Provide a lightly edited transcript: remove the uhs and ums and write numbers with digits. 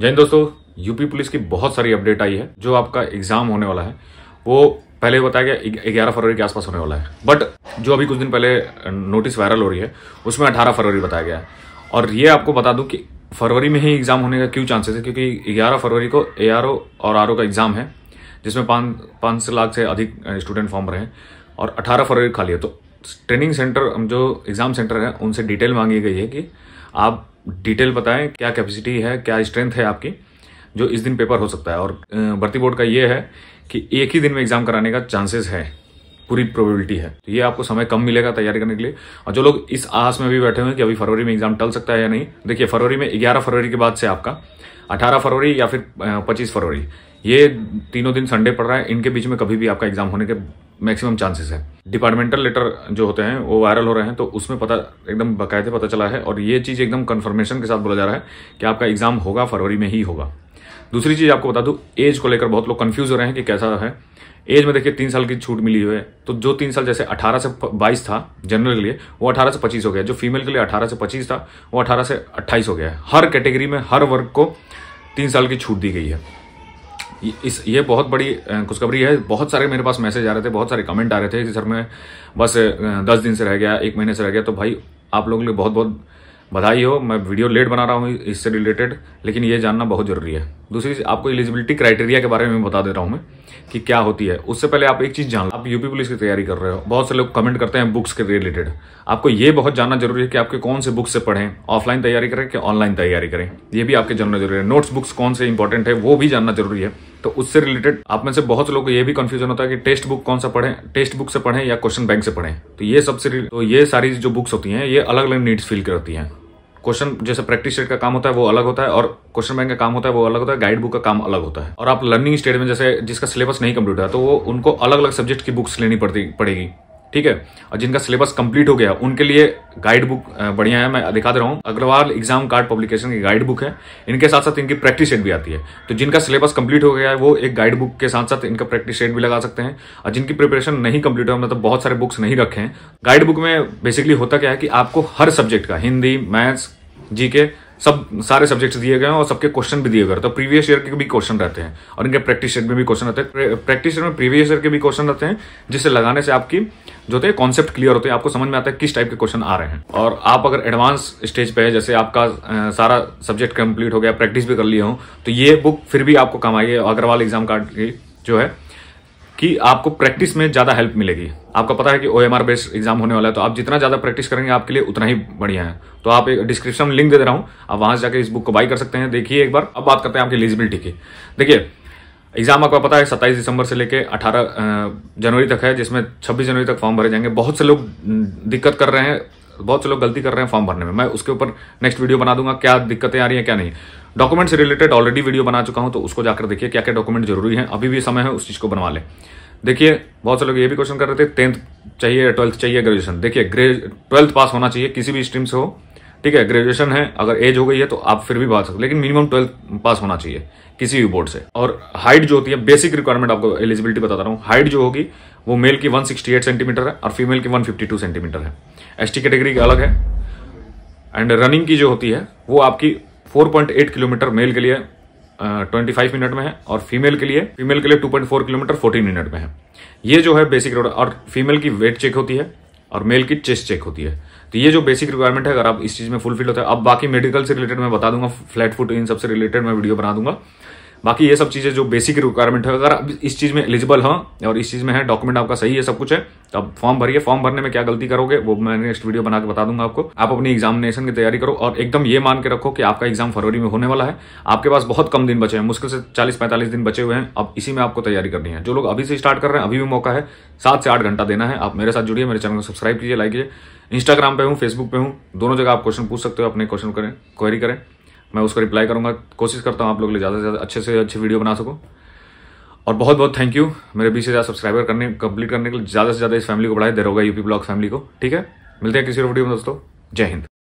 जय हिंद दोस्तों, UP police की बहुत सारी अपडेट आई है। जो आपका एग्जाम होने वाला है वो पहले बताया गया 11 फरवरी के आसपास होने वाला है, बट जो अभी कुछ दिन पहले नोटिस वायरल हो रही है उसमें 18 फरवरी बताया गया है। और ये आपको बता दूं कि फरवरी में ही एग्जाम होने का क्यों चांसेस है, क्योंकि 11 फरवरी को ARO और RO का एग्जाम है जिसमें 5 लाख से अधिक स्टूडेंट फॉर्म भरे हैं और 18 फरवरी खाली है। तो ट्रेनिंग सेंटर जो एग्जाम सेंटर है उनसे डिटेल मांगी गई है कि आप डिटेल बताएं क्या कैपेसिटी है, क्या स्ट्रेंथ है आपकी, जो इस दिन पेपर हो सकता है। और भर्ती बोर्ड का ये है कि एक ही दिन में एग्जाम कराने का चांसेस है, पूरी प्रोबेबिलिटी है। तो ये आपको समय कम मिलेगा तैयारी करने के लिए। और जो लोग इस आस में भी बैठे हुए हैं कि अभी फरवरी में एग्जाम टल सकता है या नहीं, देखिए फरवरी में 11 फरवरी के बाद से आपका 18 फरवरी या फिर 25 फरवरी ये तीनों दिन संडे पड़ रहा है, इनके बीच में कभी भी आपका एग्जाम होने के मैक्सिमम चांसेस है। डिपार्टमेंटल लेटर जो होते हैं वो वायरल हो रहे हैं, तो उसमें पता एकदम बाकायदे पता चला है और ये चीज़ एकदम कन्फर्मेशन के साथ बोला जा रहा है कि आपका एग्जाम होगा फरवरी में ही होगा। दूसरी चीज़ आपको बता दूं, एज को लेकर बहुत लोग कंफ्यूज हो रहे हैं कि कैसा है। एज में देखिए 3 साल की छूट मिली हुई है, तो जो 3 साल जैसे 18 से 22 था जनरल के लिए, वो 18 से 25 हो गया। जो फीमेल के लिए 18 से 25 था वो 18 से 28 हो गया है। हर कैटेगरी में हर वर्ग को 3 साल की छूट दी गई है। ये बहुत बड़ी खुशखबरी है। बहुत सारे मेरे पास मैसेज आ रहे थे, बहुत सारे कमेंट आ रहे थे कि सर मैं बस 10 दिन से रह गया, 1 महीने से रह गया। तो भाई आप लोगों के लिए बहुत बहुत बधाई हो। मैं वीडियो लेट बना रहा हूँ इससे रिलेटेड, लेकिन ये जानना बहुत ज़रूरी है। दूसरी चीज़ आपको एलिजिबिलिटी क्राइटेरिया के बारे में बता दे रहा हूँ मैं कि क्या होती है। उससे पहले आप एक चीज़ जान लो, आप यूपी पुलिस की तैयारी कर रहे हो, बहुत से लोग कमेंट करते हैं बुक्स के रिलेटेड। आपको ये बहुत जानना जरूरी है कि आपके कौन से बुक्स से पढ़ें, ऑफलाइन तैयारी करें कि ऑनलाइन तैयारी करें, ये भी आपके जानना जरूरी है। नोट्स बुक्स कौन से इंपॉर्टेंट है वो भी जानना जरूरी है। तो उससे रिलेटेड आप में से बहुत लोग को ये भी कंफ्यूजन होता है कि टेक्स्ट बुक कौन सा पढ़ें, टेक्स्ट बुक से पढ़ें या क्वेश्चन बैंक से पढ़ें। तो ये सबसे तो ये सारी जो बुक्स होती हैं ये अलग अलग नीड्स फील करती हैं। क्वेश्चन जैसे प्रैक्टिस सेट का काम होता है वो अलग होता है, और क्वेश्चन बैंक का काम होता है वो अलग होता है, गाइड बुक का काम अलग होता है। और आप लर्निंग स्टेज में जैसे जिसका सिलेबस नहीं कंप्लीट है तो वो उनको अलग अलग सब्जेक्ट की बुक्स लेनी पड़ेगी, ठीक है। और जिनका सिलेबस कंप्लीट हो गया उनके लिए गाइड बुक बढ़िया है, मैं दिखा दे रहा हूँ। अग्रवाल एग्जाम कार्ड पब्लिकेशन की गाइड बुक है, इनके साथ साथ इनकी प्रैक्टिस सेट भी आती है। तो जिनका सिलेबस कंप्लीट हो गया है वो एक गाइड बुक के साथ साथ इनका प्रैक्टिस सेट भी लगा सकते हैं। और जिनकी प्रिपरेशन नहीं कंप्लीट हो, मतलब बहुत सारे बुक्स नहीं रखे हैं, गाइड बुक में बेसिकली होता क्या है कि आपको हर सब्जेक्ट का हिंदी, मैथ्स, जीके सब सारे सब्जेक्ट्स दिए गए हैं और सबके क्वेश्चन भी दिए गए। तो प्रीवियस ईयर के भी क्वेश्चन रहते हैं और इनके प्रैक्टिस सेट में भी क्वेश्चन रहते हैं। प्रैक्टिस सेट में प्रीवियस ईयर के भी क्वेश्चन रहते हैं, जिसे लगाने से आपकी जो होते हैं कॉन्सेप्ट क्लियर होते हैं, आपको समझ में आता है किस टाइप के क्वेश्चन आ रहे हैं। और आप अगर एडवांस स्टेज पे है, जैसे आपका सारा सब्जेक्ट कंप्लीट हो गया, प्रैक्टिस भी कर लिए हो, तो ये बुक फिर भी आपको काम आएगी। अग्रवाल एग्जाम कार्ड की जो है कि आपको प्रैक्टिस में ज़्यादा हेल्प मिलेगी। आपका पता है कि OMR बेस्ड एग्जाम होने वाला है, तो आप जितना ज़्यादा प्रैक्टिस करेंगे आपके लिए उतना ही बढ़िया है। तो आप एक डिस्क्रिप्शन में लिंक दे रहा हूँ, आप वहाँ से जाकर इस बुक को बाई कर सकते हैं, देखिए एक बार। अब बात करते हैं आपकी एलिजिबिलिटी की। देखिए एग्जाम आपको पता है 27 दिसंबर से लेकर 18 जनवरी तक है, जिसमें 26 जनवरी तक फॉर्म भरे जाएंगे। बहुत से लोग दिक्कत कर रहे हैं, बहुत से लोग गलती कर रहे हैं फॉर्म भरने में। मैं उसके ऊपर नेक्स्ट वीडियो बना दूंगा, क्या दिक्कतें आ रही हैं क्या नहीं। डॉक्यूमेंट से रिलेटेड ऑलरेडी वीडियो बना चुका हूं, तो उसको जाकर देखिए क्या क्या डॉक्यूमेंट जरूरी है। अभी भी समय है, उस चीज़ को बनवा लें। देखिए बहुत से लोग ये भी क्वेश्चन कर रहे थे 10th चाहिए, 12th चाहिए, ग्रेजुएशन। देखिए 12th पास होना चाहिए, किसी भी स्ट्रीम से हो, ठीक है। ग्रेजुएशन है, अगर एज हो गई है तो आप फिर भी बात सकते, लेकिन मिनिमम 12th पास होना चाहिए किसी भी बोर्ड से। और हाइट जो होती है, बेसिक रिक्वायरमेंट आपको एलिजिबिलिटी बता रहा हूँ। हाइट जो होगी वो मेल की 168 सेंटीमीटर है और फीमेल की 152 सेंटीमीटर है। ST कैटेगरी अलग है। एंड रनिंग की जो होती है वो आपकी 4.8 किलोमीटर मेल के लिए 25 मिनट में है और फीमेल के लिए 2.4 किलोमीटर 14 मिनट में है। ये जो है बेसिक। और फीमेल की वेट चेक होती है और मेल की चेस्ट चेक होती है। तो ये जो बेसिक रिक्वायरमेंट है, अगर आप इस चीज़ में फुलफिल होता है। अब बाकी मेडिकल से रिलेटेड मैं बता दूंगा, फ्लैट फुट इन सबसे रिलेटेड मैं वीडियो बना दूंगा। बाकी ये सब चीज़ें जो बेसिक रिक्वायरमेंट है, अगर आप इस चीज़ में एलिजिबल हो और इस चीज़ में है, डॉक्यूमेंट आपका सही है, सब कुछ है, तो आप फॉर्म भरिए। फॉर्म भरने में क्या गलती करोगे वो मैं नेक्स्ट वीडियो बना के बता दूंगा आपको। आप अपनी एग्जामिनेशन की तैयारी करो और एकदम ये मान के रखो कि आपका एग्जाम फरवरी में होने वाला है। आपके पास बहुत कम दिन बचे हैं, मुश्किल से 40-45 दिन बचे हुए हैं। अब इसी में आपको तैयारी करनी है। जो लोग अभी से स्टार्ट कर रहे हैं, अभी भी मौका है, 7 से 8 घंटा देना है। आप मेरे साथ जुड़िए, मेरे चैनल को सब्सक्राइब कीजिए, लाइक कीजिए। इंस्टाग्राम पे हूँ, फेसबुक पे हूँ, दोनों जगह आप क्वेश्चन पूछ सकते हो, अपने क्वेश्चन करें, क्वेरी करें, मैं उसको रिप्लाई करूंगा। कोशिश करता हूं आप लोग के लिए ज़्यादा से ज़्यादा अच्छे से अच्छी वीडियो बना सकूं। और बहुत बहुत थैंक यू मेरे 20,000 सब्सक्राइबर कंप्लीट करने के लिए। ज़्यादा से ज़्यादा इस फैमिली को बढ़ाएं, दरोगा यूपी ब्लॉग फैमिली को, ठीक है। मिलते हैं किसी और वीडियो में दोस्तों। जय हिंद।